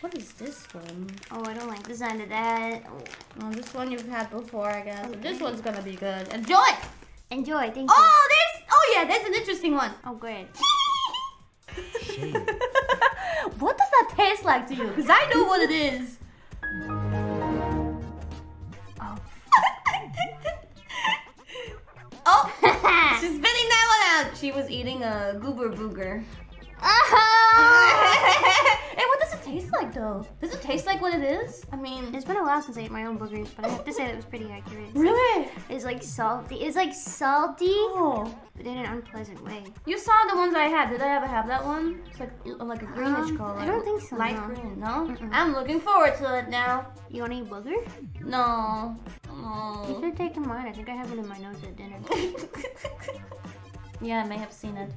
What is this one? Oh, I don't like the sound of that. Oh. Oh, this one you've had before, I guess. Okay. This one's gonna be good. Enjoy! Enjoy, thank you. Oh, this! Oh, yeah, that's an interesting one. Oh, great. What does that taste like to you? Because I know what it is. Oh. Oh! She's spitting that one out. She was eating a Goober Booger. Hey, what does it taste like though? Does it taste like what it is? I mean, it's been a while since I ate my own boogers, but I have to say that it was pretty accurate. Really? It's like salty. It's like salty, oh, but in an unpleasant way. You saw the ones I had. Did I ever have that one? It's like a greenish color. I don't think so. Light green, no? I'm looking forward to it now. You want to eat booger? No. No. You should take mine. I think I have it in my nose at dinner. Yeah, I may have seen it.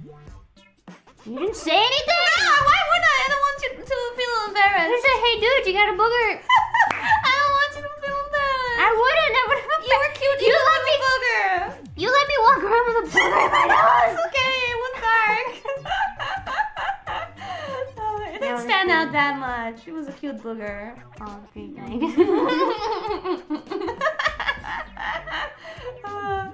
You didn't say anything? No, why would I? I don't want you to feel embarrassed. You said, hey dude, you got a booger. I don't want you to feel embarrassed. I wouldn't. I would have. You were cute. You let me booger. You let me walk around with a booger in my nose. It's okay. It was dark. It didn't stand out that much. It was a cute booger. Oh, pretty nice.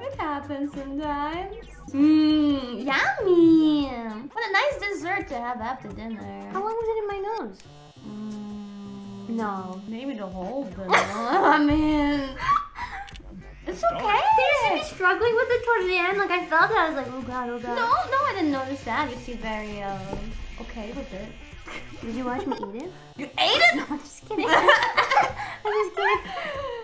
It happens sometimes. Mmm, yummy! What a nice dessert to have after dinner. How long was it in my nose? No. Maybe the whole dinner. I mean, it's okay. You should be struggling with it towards the end. Like, I felt it. I was like, oh god, oh god. No, I didn't notice that. You seem very, okay with it. Did you watch me eat it? You ate it? No, I'm just kidding. I'm just kidding.